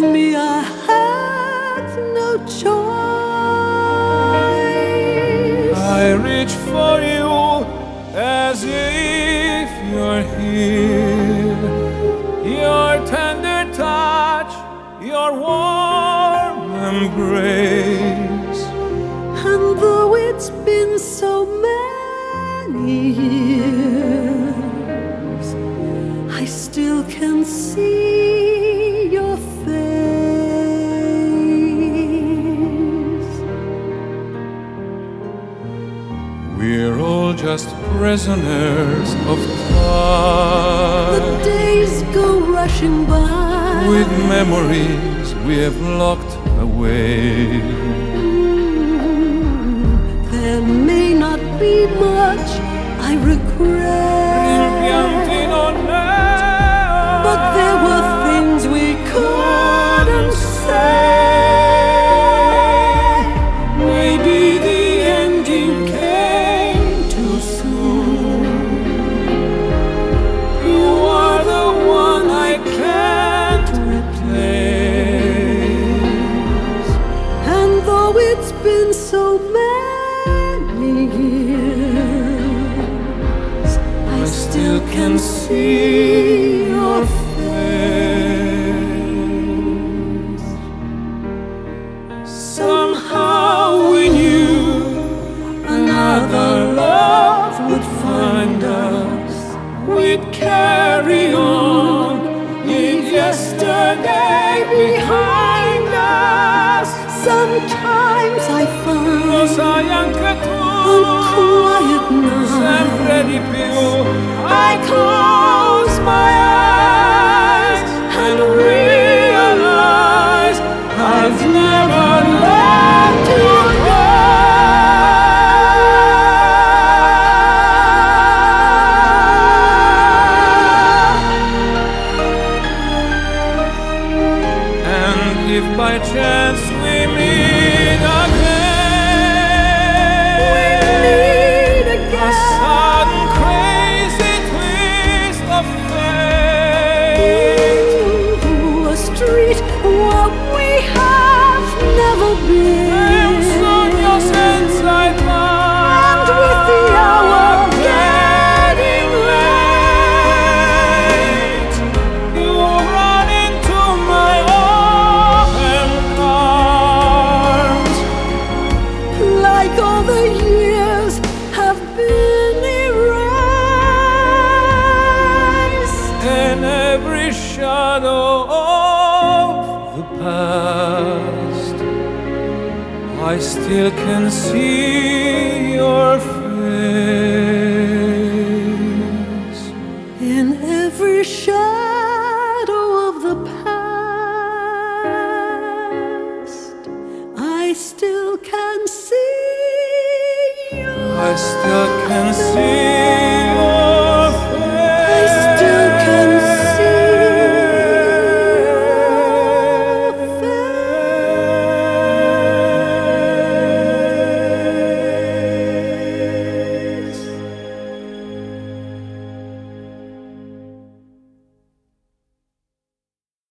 with me, I had no choice. I reach for you as if you're here. Your tender touch, your warm embrace. And though it's been so many years, I still can see your face. We're all just prisoners of time. The days go rushing by with memories we have locked away. There may not be much I regret, but there were things we couldn't say. Maybe the ending came too soon. You are the one I can't replace. And though it's been so many years, I still can see your face. Somehow we knew another love would find us. We'd carry on, leave yesterday behind us. Sometimes I find on quiet nights I close my eyes and realize I've never let you go. And if by chance we meet again, a sudden crazy twist of fate. Ooh, a street where we have never been. I'm soon your sense I find, and with the hour getting late, you run into my open arms. Like all the years have been and every shadow of the past, I still can see your face. In every shadow of the past, I still can see your face.